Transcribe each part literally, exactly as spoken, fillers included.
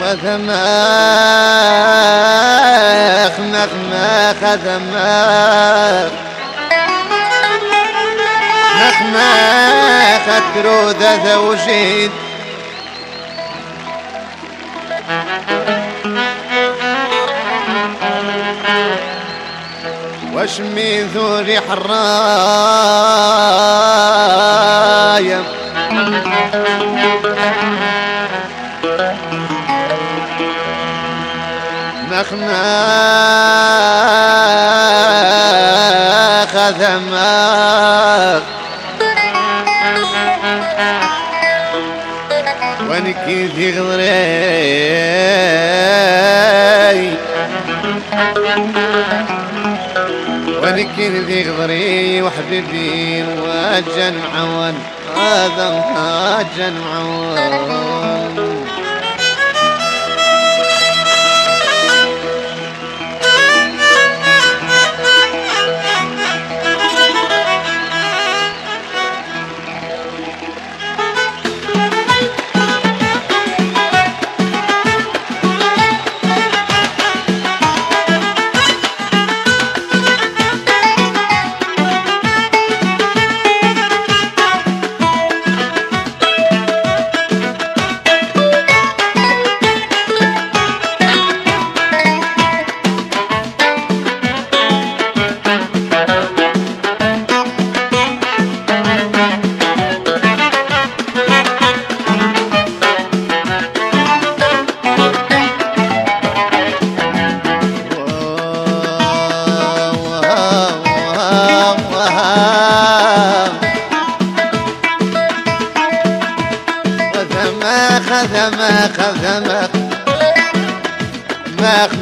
وثماخ مخماخ ثماخ مخماخ كرودة ثوشيد واش من ذوري حرايا مخماخ ثماخ ونكي ذي غضري ونكي ذي غضري وحبيبي واجا معون هذا واجا معون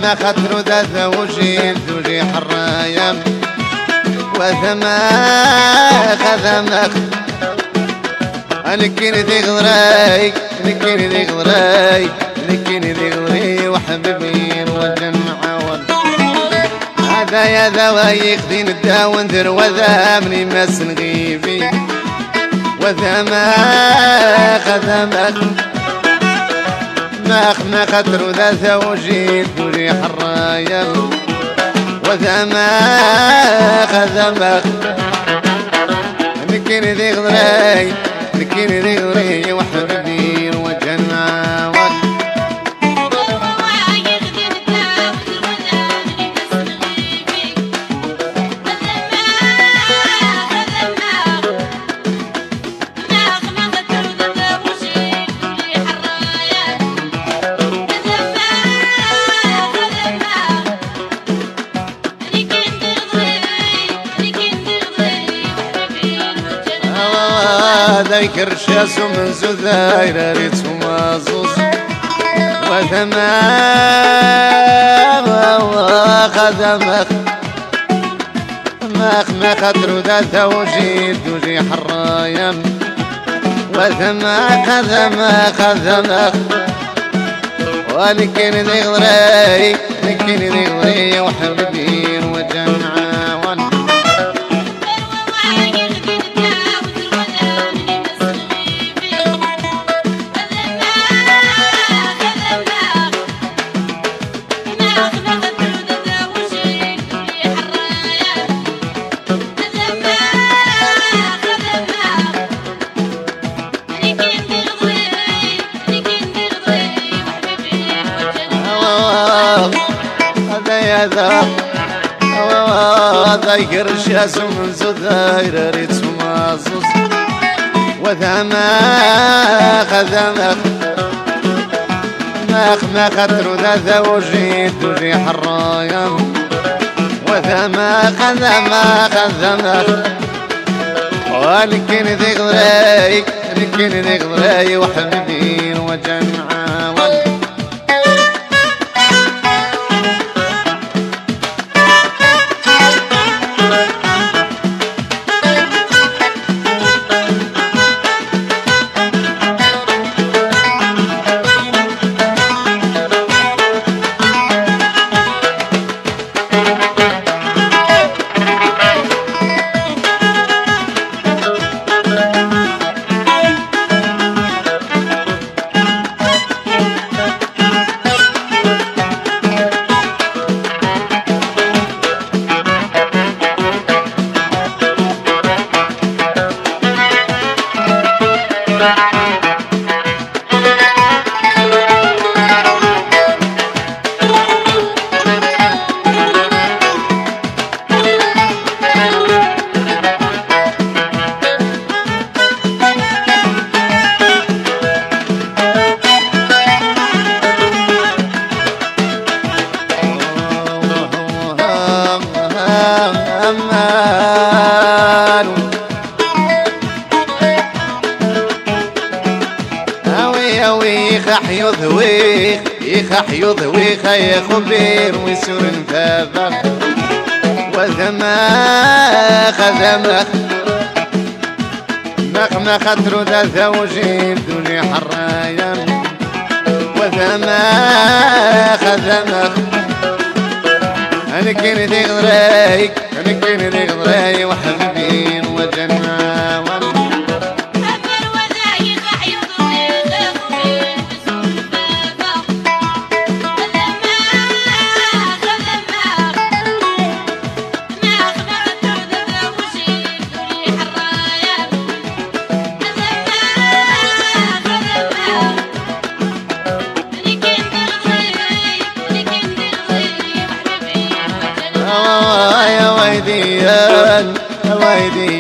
ما خطر ذا وجه ذوجي حرايا وثماخ ثماخ نكيني ذي غضراي نكيني ذي غضراي نكيني ذي غضري وحبيبي نوجن معاون هذا يا ذا ويخدي ندا وندر وذا مني ما سنغيبي وثماخ ثماخ مخماخ خطر ذا زوجي ذوري حرايا وثماخ ثماخ نكيني ذي غضراي نكيني ذي غضري وحبيبي وجه معاون كرشاس من زذاير ريت ومازوس وثماخ ثماخ ماخ ما خطر ذا وجيد وجي حرايا وثماخ ثماخ ثماخ ولكن ذي غضري لكن ذي غضري وحبيبي وجمعي كرشاس من زذاير ريت ومازوس وثماخ ثماخ ماخ ما خطر ذا وجيد وجي حرايا وثماخ ثماخ ثماخ ولكن ذي غضراي لكن ذي غضراي وحبيبي وجه معاون يذويخ يخح يذويخ يخبير ويسر الفاضة وذماخ ذماخ مخمخ ترد ذوجي بدون حرايا وذماخ ذماخ أنكين دي غراي أنكين دي غراي وحبيبين وجناوة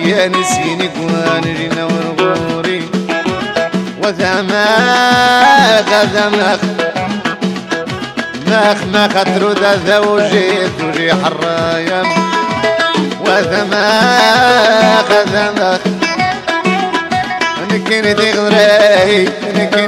يا نسيني كواني نورغوري وذماخ ذماخ ماخ ماخ ترد زوجي تجي حرايا وذماخ ذماخ نكني دي غراي نكني